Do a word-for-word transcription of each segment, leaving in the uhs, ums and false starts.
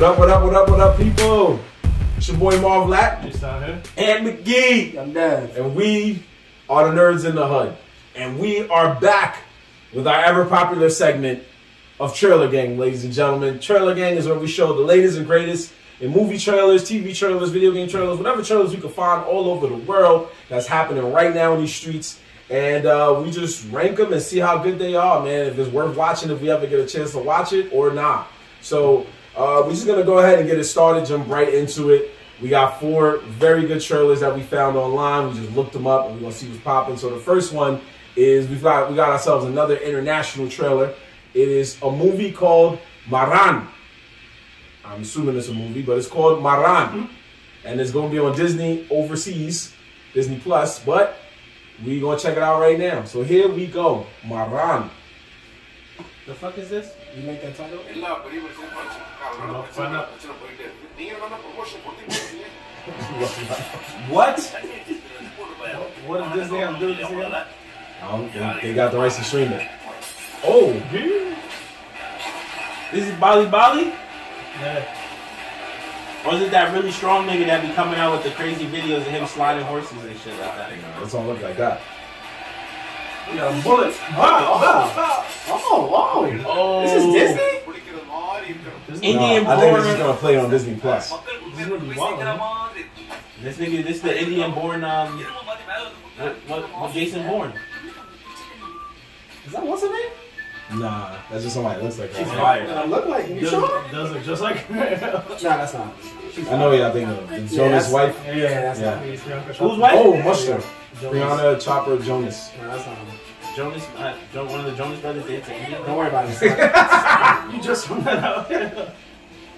What up, what up, what up, what up, people? It's your boy Marv Black. Just out here. And McGee. I'm dead. And we are the Nerds in the Hood. And we are back with our ever popular segment of Trailer Gang, ladies and gentlemen. Trailer Gang is where we show the latest and greatest in movie trailers, T V trailers, video game trailers, whatever trailers we can find all over the world that's happening right now in these streets. And uh, we just rank them and see how good they are, man. If it's worth watching, if we ever get a chance to watch it or not. So Uh, we're just going to go ahead and get it started, jump right into it. We got four very good trailers that we found online. We just looked them up and we're going to see what's popping. So the first one is we've got, we got ourselves another international trailer. It is a movie called Marran. I'm assuming it's a movie, but it's called Marran. And it's going to be on Disney overseas, Disney plus. But we're going to check it out right now. So here we go, Marran. The fuck is this? You make that title? What? What did Disney have to do with this again? I don't think they got the rights to stream it. Oh, dude. This is Bali Bali? Yeah. Or is it that really strong nigga that be coming out with the crazy videos of him sliding horses and shit like that? No, it's all look like that. We got bullets. Oh, wow. Oh, wow. Oh. This is Disney? Indian no, I think this is going to play on Disney plus. This nigga, this is the Indian-born, um, what, what, what Jason Bourne. Is that what's her name? Nah, that's just somebody that looks like her. She's fired. I look like, you does, sure? Does it just like her? Nah, that's not. She's I know what y'all think of. Jonas' yeah, wife? Yeah, that's yeah. not me. Who's wife? Oh, Mustard. Brianna Chopper Jonas. No, that's not her. Jonas, uh, one of the Jonas brothers did to India. Don't worry about it. You just found that out.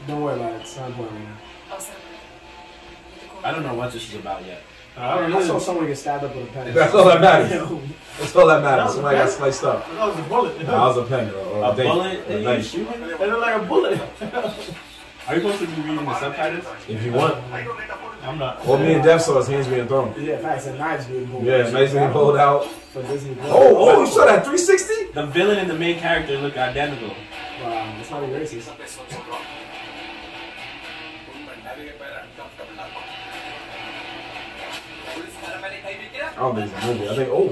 Don't worry about it. It's not important right now. I don't know what this is about yet. Uh, I, don't I really saw someone get stabbed up with a pen. That's all that matters. That's all that matters. That somebody got sliced up. That was a bullet. That was a pen. Or a, a bullet? They look like a bullet. Are you supposed to be reading the subtitles? If you want. I'm not. Well, me and Dev saw his hands being thrown. Yeah, facts. And knives being pulled out. Yeah, knives being pulled out. For Disney. Oh, oh, you saw that three sixty? The villain and the main character look identical. Wow, that's not even racist. I don't think it's a movie. I think, oh.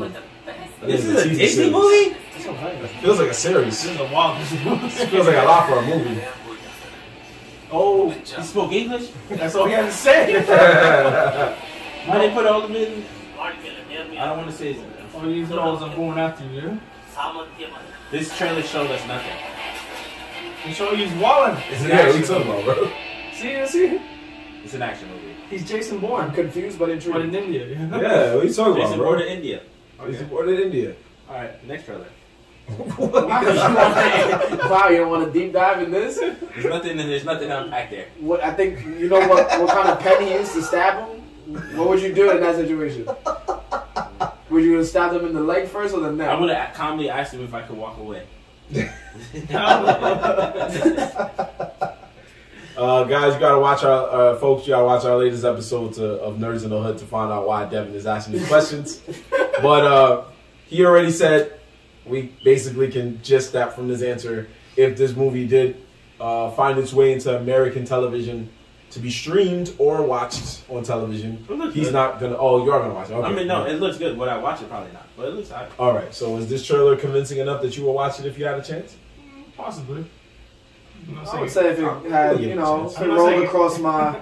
This is a Disney movie? It feels like a series. This is a wild Disney movie. It feels like a lot for a movie. Oh, he spoke English? That's all he had to say. Why they put all the men? I don't want to say something. All these dolls are born after you. This trailer showed us nothing. He showed he's walling. It's an yeah, action movie, bro. See, see? It's an action movie. He's Jason Bourne. I'm confused, but intrigued. But in India. Yeah, what are you talking Jason about, bro? Jason Bourne in India. Okay. Jason Bourne in India. All right, next trailer. Wow, you don't want to deep dive in this? There's nothing. There's nothing to unpack there. What I think you know what what kind of pen he used to stab him. What would you do in that situation? Would you stab him in the leg first or the neck? I would have calmly asked him if I could walk away. uh, guys, you gotta watch our uh, folks. You gotta watch our latest episode to, of Nerds in the Hood to find out why Devin is asking these questions. But uh, he already said. We basically can gist that from this answer. If this movie did uh, find its way into American television to be streamed or watched on television, he's good. Not gonna. Oh, you are gonna watch it. Okay. I mean, no, it looks good. Would I watch it? Probably not. But it looks alright. All right. So is this trailer convincing enough that you will watch it if you had a chance? Possibly. I would say if it had, really you know, if it rolled across my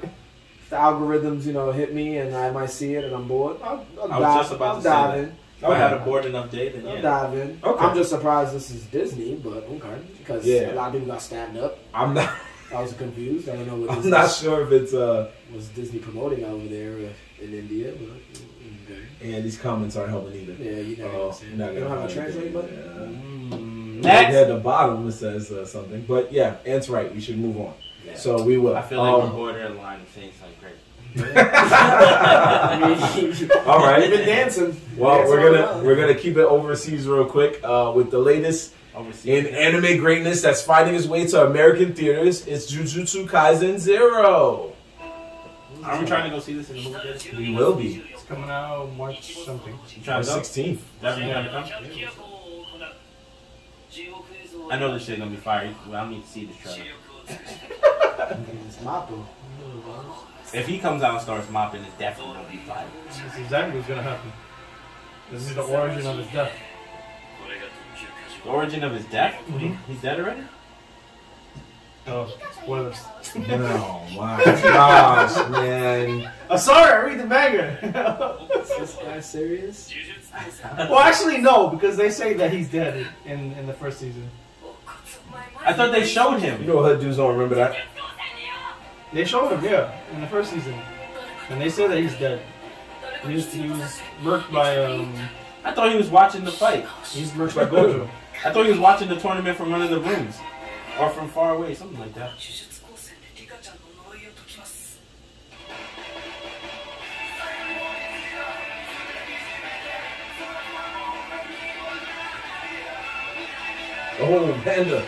the algorithms, you know, hit me and I might see it and I'm bored. I'll, I'll I was dive, just about to dive say in. That. If okay. I had a bored enough day, then yeah. Dive in. Okay. I'm just surprised this is Disney, but okay. Because yeah. a lot of people got stabbed up. I'm not. I was confused. I don't know what I'm this not is. sure if it's. Uh, was Disney promoting over there in India? But, okay. Yeah, these comments aren't helping either. Yeah, you know. Uh, you don't have a translate button? Yeah. Mm, next. At the bottom it says uh, something. But yeah, Ant's right. We should move on. Yeah. So we will. I feel like um, we're borderline and things like crazy. All right. They've been dancing. Well, Dance we're gonna we're gonna keep it overseas real quick uh, with the latest overseas. in anime greatness that's finding its way to American theaters. It's Jujutsu Kaisen Zero. Are we trying to go see this in the movie? We will be. It's coming out March something. March sixteenth. Yeah. I know this shit gonna be fire. Well, I need to see the trailer. He's mopping. If he comes out and starts mopping, it's definitely going to be fine. That's exactly what's going to happen. This is the origin of his death. The origin of his death? Mm-hmm. He's dead already? Oh, spoilers. No, my gosh, man. I'm sorry, I read the manga. Is this guy serious? Well, actually, no, because they say that he's dead in, in the first season. I thought they showed him. You know what, dudes don't remember that. They showed him, yeah, in the first season. And they say that he's dead. He was, he was murked by, um... I thought he was watching the fight. He was murked by Gojo. I thought he was watching the tournament from one of the rooms. Or from far away, something like that. Oh, Panda.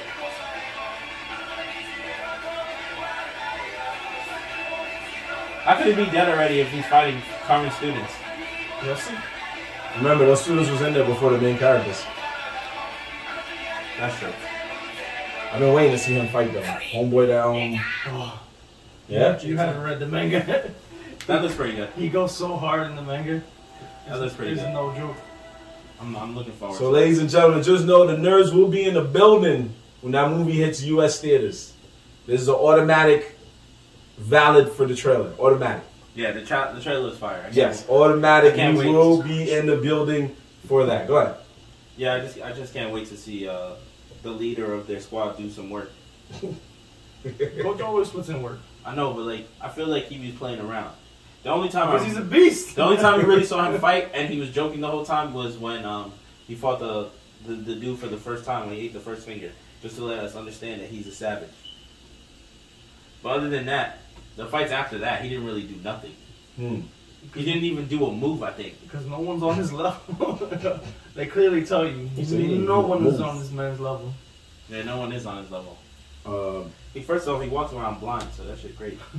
How could he be dead already if he's fighting current students? Yes. Remember, those students was in there before the main characters. That's true. I've been waiting to see him fight them. Homeboy down. Oh. Yeah? You haven't read the manga. That looks pretty good. He goes so hard in the manga. That looks pretty good. It's no joke. I'm, I'm looking forward so, to it. So, ladies and gentlemen, just know the nerds will be in the building when that movie hits U S theaters. This is an automatic valid for the trailer. Automatic. Yeah, the, tra the trailer is fire. Yes, wait. Automatic. You will be in the building for that. Go ahead. Yeah, I just, I just can't wait to see uh, the leader of their squad do some work. Coach always puts in work. I know, but like, I feel like he was playing around. The only time because he's a beast. The only time you really saw him fight, and he was joking the whole time, was when um, he fought the, the the dude for the first time when he ate the first finger, just to let us understand that he's a savage. But other than that, the fights after that, he didn't really do nothing. Hmm. He didn't even do a move, I think. Because no one's on his level. They clearly tell you, no one is on this man's level. Yeah, no one is on his level. Uh, he, first of all, he walks around blind, so that shit great. I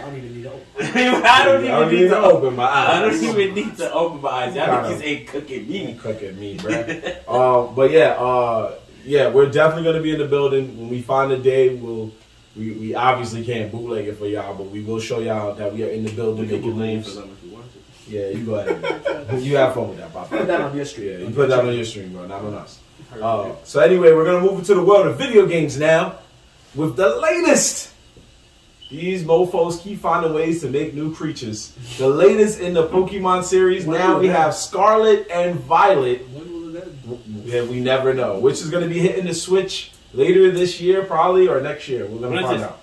don't even need to open my eyes. I don't even need to open my eyes. I don't even need to open my eyes. Y'all niggas ain't cooking me. Ain't cooking me, bruh. uh, but yeah, uh... yeah, we're definitely going to be in the building. When we find a day, we'll, we we obviously can't bootleg it for y'all, but we will show y'all that we are in the building. We can bootleg for them if you want to. Yeah, you go ahead. You have fun with that, Papa. Put that on your stream. Yeah, you put that on your stream, bro, not on us. Uh, so anyway, we're going to move into the world of video games now with the latest. These mofos keep finding ways to make new creatures. The latest in the Pokemon series, now we have Scarlet and Violet. Yeah, we never know. Which is going to be hitting the Switch later this year, probably, or next year. We're going to find out.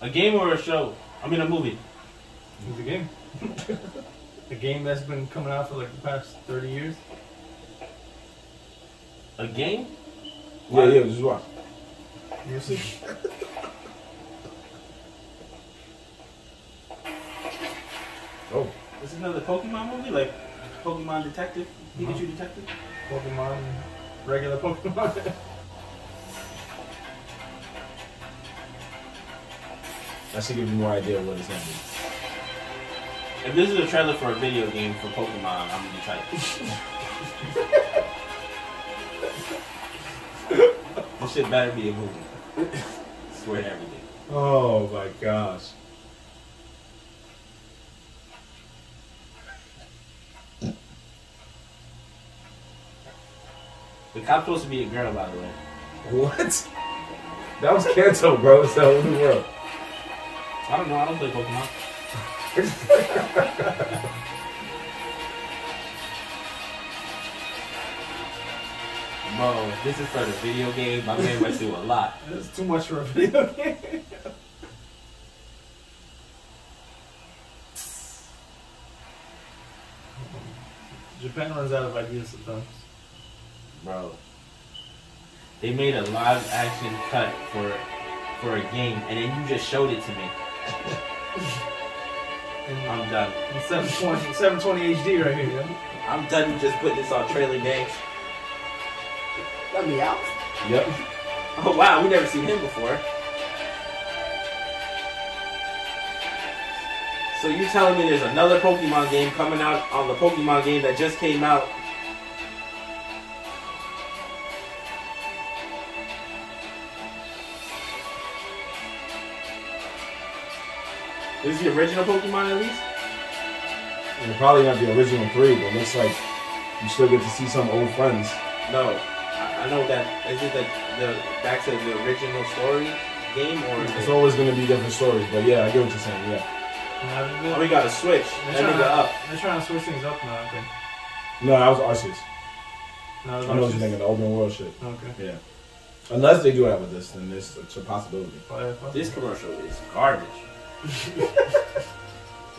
A game or a show? I mean, a movie. It's a game. A game that's been coming out for like the past thirty years. A game? Yeah, yeah, just watch. You'll see. Oh. This is another Pokemon movie? Like Pokemon Detective? Pikachu Detective? Pokemon, regular Pokemon. That should give you more idea of what it's going to be. If this is a trailer for a video game for Pokemon, I'm going to be tight. This shit better be a movie. I swear to everything. Oh my gosh. The cop's supposed to be a girl, by the way. What? That was Kanto, bro. It's the whole new world. I don't know. I don't play Pokemon. Bro, this is for the video game. My man went through a lot. This is too much for a video game. Japan runs out of ideas sometimes. Bro, they made a live action cut for for a game, and then you just showed it to me. I'm done. seven twenty H D right here. I'm done with just putting this on Trailer Gang. Let me out. Yep. Oh wow, we never seen him before. So you telling me there's another Pokemon game coming out on the Pokemon game that just came out? Is this the original Pokemon at least? And probably not the original three, but it looks like you still get to see some old friends. No, I, I know that. Is it the, the back to the original story game, or it's it? Always going to be different stories? But yeah, I get what you're saying. Yeah. Been, oh, we got to switch. They're trying, up. they're trying to switch things up now. Okay. No, that was Arceus. No, was I know what you're thinking, the open world shit. Okay. Yeah. Unless they do that with this, then it's, it's a possibility. Probably a possibility. This commercial is garbage. You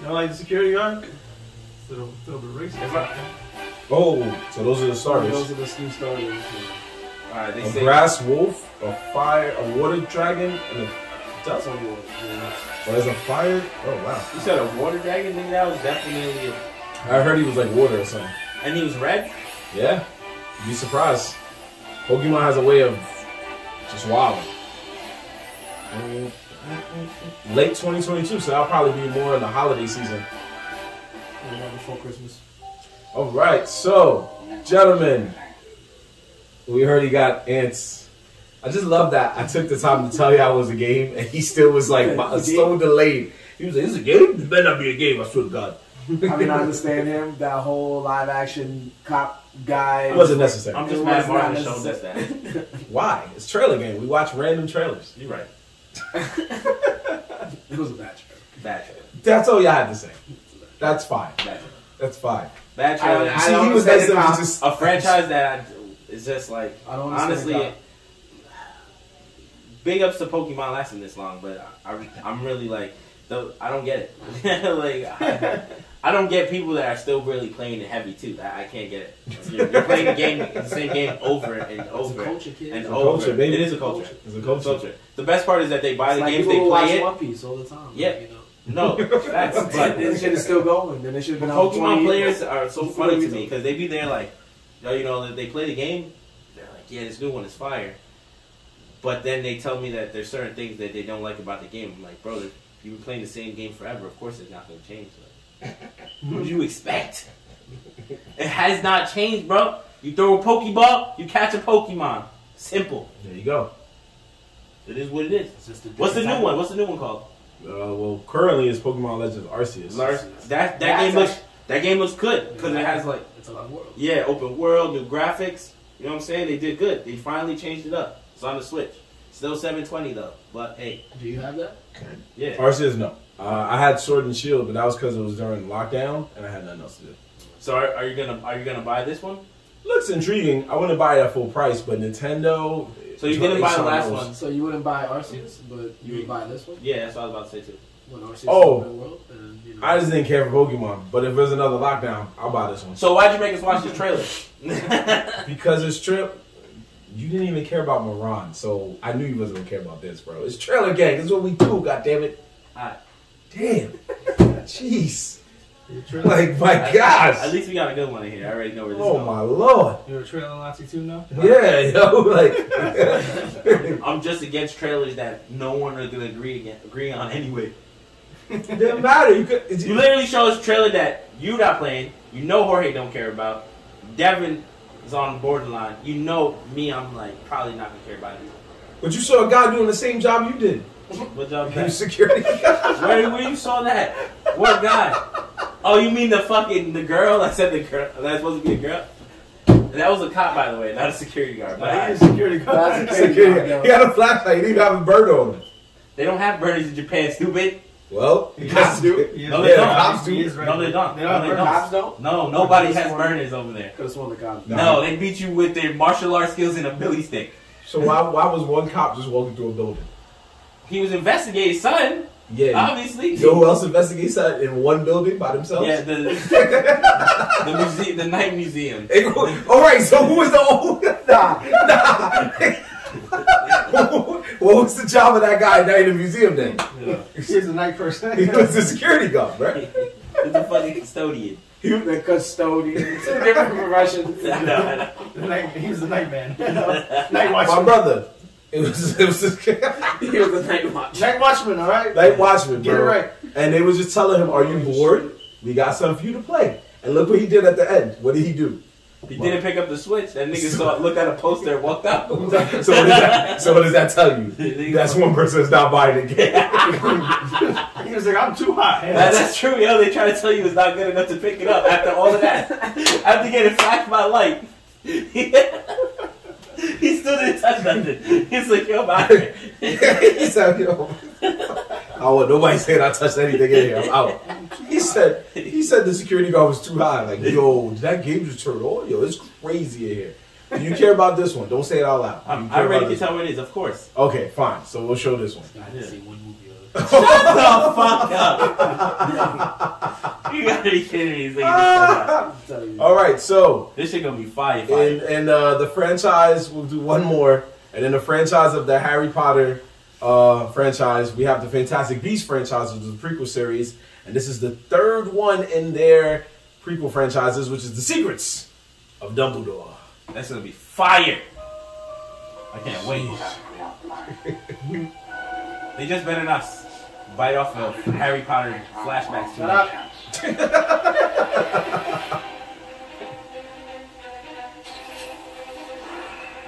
know, like the security guard? It's a little, a little bit racist. Oh, so those are the starters. Oh, those are the steam starters. Yeah. Alright, they a say. A grass wolf, a fire, a water dragon, and a. That's on water. Yeah. Well, there's a fire. Oh, wow. You said a water dragon? Then that was definitely a. I heard he was like water or something. And he was red? Yeah. You'd be surprised. Pokemon has a way of just wow. Late twenty twenty-two, so that'll probably be more in the holiday season. Yeah, before Christmas. Alright, so, gentlemen. We heard he got ants. I just love that. I took the time to tell you I was a game, and he still was like, so delayed. He was like, this is a game? This better not be a game, I swear to God. I mean, I understand him. That whole live action cop guy. It wasn't necessary. I'm just mad Marran showed us that. Why? It's Trailer Gang. We watch random trailers. You're right. It was a bad trailer. Bad trailer. That's all y'all had to say. That's fine. Bad trailer. That's fine. Bad trailer. I, I see, he was that was just a franchise that I, is just like, I don't honestly, it, big ups to Pokemon lasting this long, but I, I, I'm really like, the, I don't get it. Like, I, I don't get people that are still really playing it heavy too. I, I can't get it. You're, you're playing the game, the same game over and over. It's a culture, kid. And it's over. A culture, baby. It is a culture. It's a culture. It's a culture. The best part is that they buy it's the like games, they play watch it. One Piece all the time. Yeah, like, you know. No, that's but this shit is still going. Then it should have been. Pokemon players are so funny to me because they be there like, you know, they play the game. They're like, yeah, this new one is fire. But then they tell me that there's certain things that they don't like about the game. I'm like, bro, you've been playing the same game forever. Of course, it's not going to change. Like, what would you expect? It has not changed, bro. You throw a Pokeball, you catch a Pokemon. Simple. There you go. It is what it is. What's the new one? What's the new one called? Uh, well, currently it's Pokemon Legends Arceus. Arceus. That that yeah, game looks like, that game looks good because it has like it's a lot of world. Yeah, open world, new graphics. You know what I'm saying? They did good. They finally changed it up. It's on the Switch. Still seven twenty though, but hey. Do you have that? Yeah. Arceus, no. Uh, I had Sword and Shield, but that was because it was during lockdown and I had nothing else to do. So are, are you gonna are you gonna buy this one? Looks intriguing. I wouldn't buy it at full price, but Nintendo. So you didn't buy the last those. one. So you wouldn't buy Arceus, but you would buy this one. Yeah, that's what I was about to say too. When Arceus oh, in the world, and, you know, I just didn't care for Pokemon, but if there's another lockdown, I'll buy this one. So why'd you make us watch the trailer? Because it's trip. You didn't even care about Marran, so I knew you wasn't gonna care about this, bro. It's Trailer Gang. It's what we do. God damn it. Right. Damn. Jeez. Like my I, gosh. At least we got a good one in here. I already know where this is. Oh going. My lord. You're a trailer Nazi too now? Yeah, yo, like I'm just against trailers that no one is gonna agree against, agree on anyway. It doesn't matter. You could you, you literally show us a trailer that you not playing, you know Jorge don't care about. Devin is on borderline. You know me, I'm like probably not gonna care about it. But you saw a guy doing the same job you did. What job? You security. Where where you saw that? What guy? Oh, you mean the fucking, the girl? I said the girl. That's supposed to be a girl? That was a cop, by the way, not a security guard. But I, a security guard. That's a security guard. Guard. He got a flashlight. He didn't have a bird on him. They don't have birds in Japan, stupid. Well, the cops do. do. No, they yeah, don't. The cops do. Right. No, they don't. They don't. No, they don't. Cops don't? No, nobody has burners over there. Could have sworn the cops. No. no, they beat you with their martial arts skills and a billy stick. So why, why was one cop just walking through a building? He was investigating, son. Yeah, obviously. You know who else investigates that in one building by themselves? Yeah, the the, muse the night museum. Hey, all right, so who was the old? Nah, nah. What was the job of that guy night in the museum then? Yeah. He was the night person. He was the security guard, right? He's the fucking custodian. He was the custodian. It's a different profession. No, no, no. Night, he was the night man. Night watchman. My brother. It was, it was just he was the night watchman. Night watchman, all right? Night watchman, bro. Get it right. And they was just telling him, are you bored? We got something for you to play. And look what he did at the end. What did he do? He what? Didn't pick up the Switch. That nigga saw it, looked at a poster, and walked out. So what does that, so what does that tell you? That's one person that's not buying it again. He was like, I'm too hot. That, that's true, yo. They try to tell you it's not good enough to pick it up after all of that. After getting flashed by light. He still didn't touch nothing. He's like, yo, my He said, yo. I want nobody saying I touched anything in here. I'm out. He said, he said the security guard was too high. Like, yo, did that game just turn on? Yo, it's crazy in here. Do you care about this one? Don't say it out loud. I'm, I already can tell what it is, of course. Okay, fine. So we'll show this one. I didn't see one movie. Shut the fuck up! You gotta be kidding me. He's like, alright, so. This shit gonna be fire. fire. And, and uh, the franchise, we'll do one more. And then the franchise of the Harry Potter uh, franchise, we have the Fantastic Beasts franchise, which is the prequel series. And this is the third one in their prequel franchises, which is The Secrets of Dumbledore. That's gonna be fire! I can't wait. They just better not bite off of Harry Potter flashbacks too much.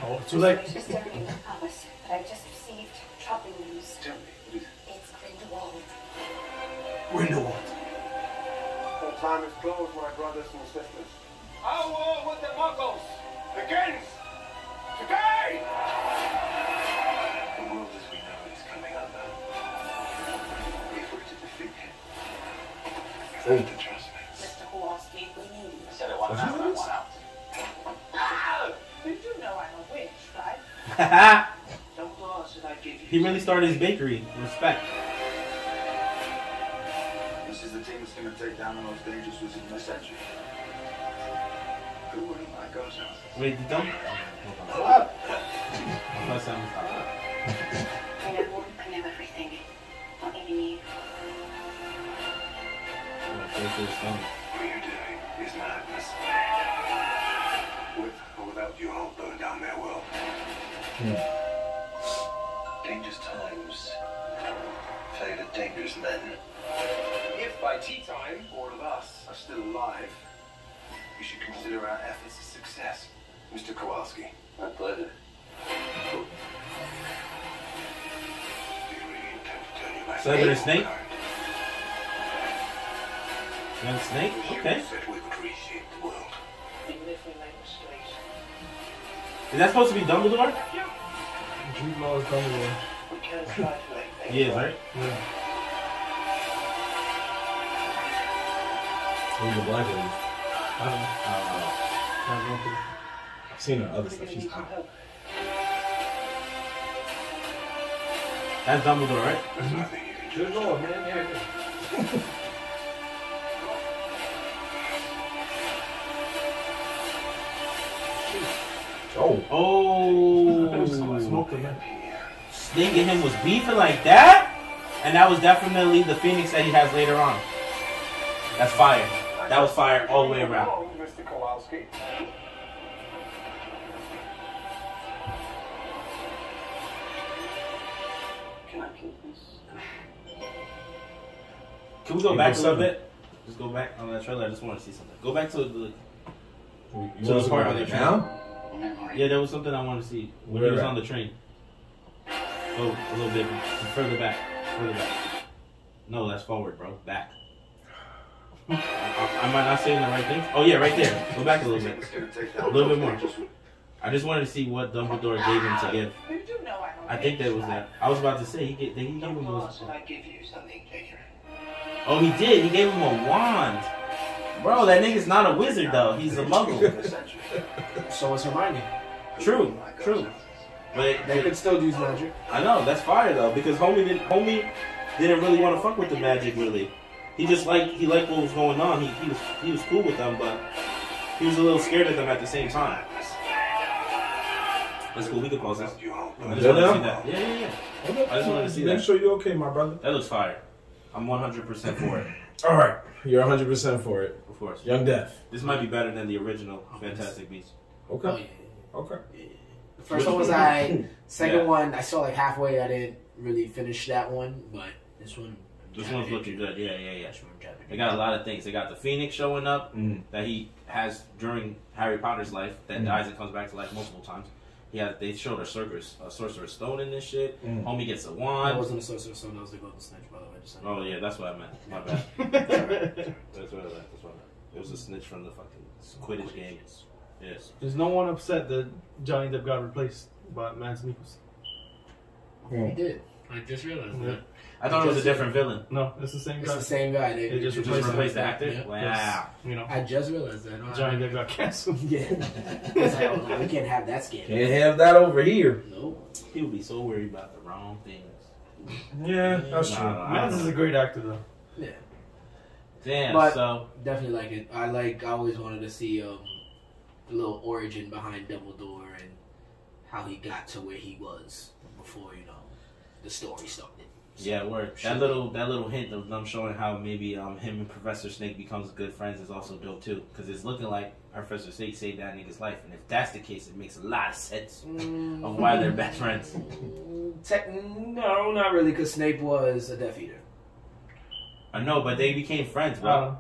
Oh, too late. Mister Albus, I've just received troubling news. Tell me. It's Grindelwald. Grindelwald. The time is closed, my brothers and sisters. Our war with the Muggles begins today! The world is oh. Mister Kowalski, we need you. I said it one time, one out. Oh, you do know I'm a witch, right? Don't loss should I give you. He really started his bakery. Respect. This is the team that's going to take down the most dangerous wizard in this century. Who wouldn't like us? Wait, you don't? Hold on. I know one, I know everything. Not even you. What you're doing is madness. With or without you, I'll burn down their world. Hmm. Dangerous times. Played at dangerous men. If by tea time, all of us are still alive, you should consider our efforts a success. Mister Kowalski. My pleasure. Oh. Do you really intend to turn your back? Senator Snake? Young Snake? Okay. Is that supposed to be Dumbledore? Jude Law is Dumbledore. He is, right? Yeah. Who's the black lady? I don't know. I don't know. I've seen her other stuff. She's hot. That's Dumbledore, right? Mm-hmm. Jude Law, man. Yeah, yeah. Oh. Oh. Snake and him was beefing like that? And that was definitely the Phoenix that he has later on. That's fire. That was fire all the way around. Mister Kowalski. Can I keep this? Can we go back a little bit? Just go back on that trailer. I just want to see something. Go back to the, to the part on the trailer. Yeah, there was something I want to see when Where he was at? On the train. Go a little bit further back, further back. No, that's forward, bro. Back. I, I, am I not saying the right thing? Oh yeah, right there. Go back a little bit, a little bit more. I just wanted to see what Dumbledore gave him to give. I think that was that. I was about to say he gave, he gave him a. Oh, he did. He gave him a wand. Bro, that nigga's not a wizard though. He's a muggle. So it's Hermione. True, true. But they could still use magic. I know, that's fire though, because homie didn't homie didn't really want to fuck with the magic really. He just liked he liked what was going on. He he was he was cool with them, but he was a little scared of them at the same time. That's cool, we could pause that. I just wanted to see that. Yeah, yeah, yeah. I just wanted to see that. Make sure you're okay, my brother. That looks fire. I'm one hundred percent for it. All right, you're one hundred percent for it. Of course. Young Death. This might be better than the original Fantastic Beasts. Okay. Oh, yeah. Okay. Yeah. The first one was I. Second yeah. one, I saw like halfway. I didn't really finish that one, but this one, This yeah, one's looking good. Yeah, yeah, yeah. They got a lot of things. They got the Phoenix showing up mm. that he has during Harry Potter's life that mm. dies and comes back to life multiple times. Yeah, they showed a sorcerer's, a sorcerer's stone in this shit. Mm. Homie gets a wand. That wasn't a sorcerer's stone. That was the golden snitch, by the way. Just oh, yeah, that's what I meant. My bad. That's all right. That's what I meant. That's what I meant. It was a snitch from the fucking Quidditch, Quidditch. game. Yes. There's no one upset that Johnny Depp got replaced by Mads Mikkelsen. Yeah. He did. I just realized yeah. that. I thought it was a different villain. No, it's the same guy. It's the same guy. They, they just replaced, replaced the actor. Yeah. Wow. You know. I just realized that. No, Johnny Depp got canceled. Yeah. Like, we can't have that scandal. Can't have that over here. Nope. He would be so worried about the wrong things. Yeah, that's true. Nah, Mads is a great actor, though. Yeah. Damn, but so. Definitely like it. I like. I always wanted to see um, the little origin behind Dumbledore and how he got to where he was before, you know, the story started. So yeah, word. That little that little hint of them showing how maybe um him and Professor Snape becomes good friends is also dope too, because it's looking like Professor Snape saved that nigga's life, and if that's the case, it makes a lot of sense mm. of why they're best friends. Tech no, not really, because Snape was a Death Eater. I know, but they became friends, bro. Uh,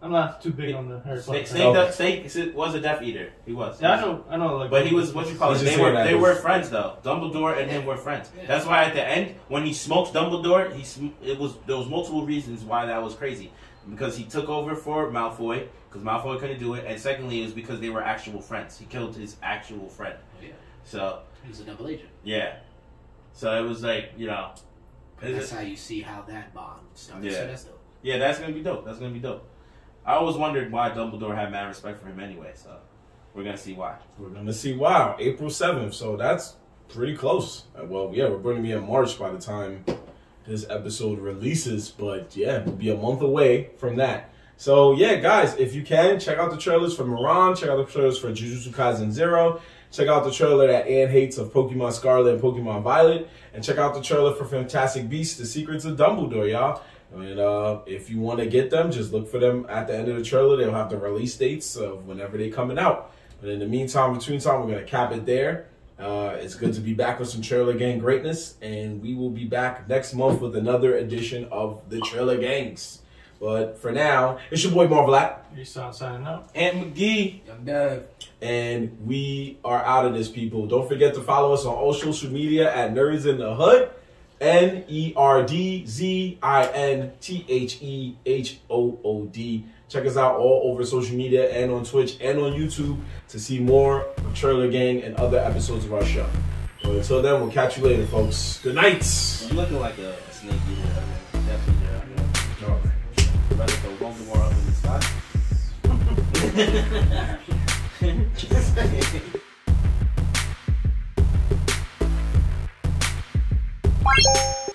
I'm not too big it, on the Harry Potter. Snape, Snape, Snape was a Death Eater. He was. Yeah, I know. I know. Like, but he was what you call it. They were. They were friends though. Dumbledore and him were friends. Yeah. That's why at the end, when he smokes Dumbledore, he sm it was there was multiple reasons why that was crazy, because he took over for Malfoy because Malfoy couldn't do it, and secondly, it was because they were actual friends. He killed his actual friend. Yeah. So he was a double agent. Yeah. So it was like, you know. That's it, how you see how that bond starts. Yeah. So that's dope. Yeah, that's gonna be dope. That's gonna be dope. I always wondered why Dumbledore had mad respect for him anyway, so we're going to see why. We're going to see why. April seventh, so that's pretty close. Well, yeah, we're going to be in March by the time this episode releases, but yeah, we'll be a month away from that. So yeah, guys, if you can, check out the trailers for Marran, check out the trailers for Jujutsu Kaisen Zero, check out the trailer that Anne hates of Pokemon Scarlet and Pokemon Violet, and check out the trailer for Fantastic Beasts: The Secrets of Dumbledore, y'all. And uh, if you want to get them, just look for them at the end of the trailer. They'll have the release dates of whenever they're coming out. But in the meantime, between time, we're going to cap it there. Uh, it's good to be back with some Trailer Gang greatness. And we will be back next month with another edition of the Trailer Gangs. But for now, it's your boy Marvelatt. You sound signing up. And McGee. I'm done. And we are out of this, people. Don't forget to follow us on all social media at Nerdz in the Hood. N E R D Z I N T H E H O O D. Check us out all over social media and on Twitch and on YouTube to see more of Trailer Gang and other episodes of our show. But until then, we'll catch you later, folks. Good night. You looking like a, a snake eater. Definitely. All right. Better throw Voldemort up in the sky. Just saying. Bye.